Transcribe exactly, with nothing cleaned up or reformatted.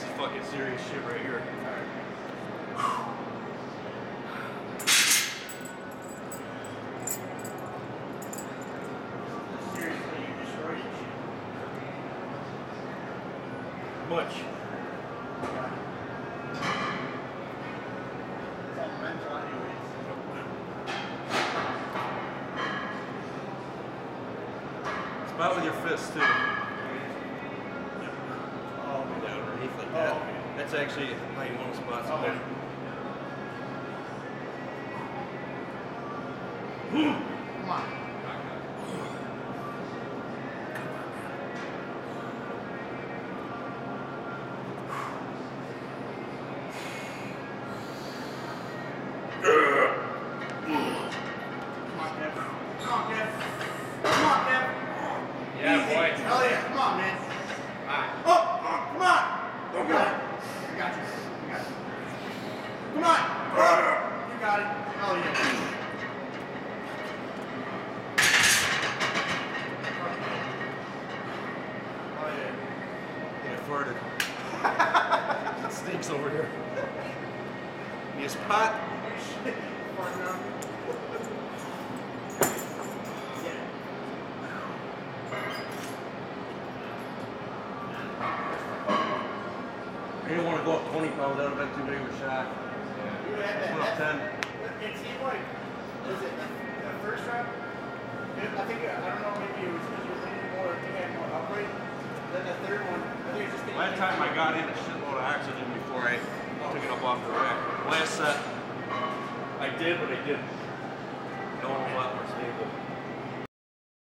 This is fucking serious shit right here. Seriously, you destroyed it. Much. It's all mental anyways. It's about with your fists too. Like that. Oh, okay. That's actually how you want to spot something. Come on. Come on, Kev. Come on, Kev. Come on, Kev. Yeah, easy. Boy. Hell yeah, come on, man. All right. Oh. Come on. I got you. I got you. Come on. You got it. Hell yeah. Oh yeah. Yeah, farted. It stinks over here. You just pot. Shit. Fart now. You don't want to go up twenty pounds, that would have been too big of a shot. Yeah. Dude, that, that, that, it seemed like, was it the first round? I think, I don't know, maybe it was because you were leaning more, I think I had more upright. Then the third one, I think it was just last time I got in a shitload of oxygen before I took it up off the rack. Last set, I did, but I didn't. No one was a lot more stable.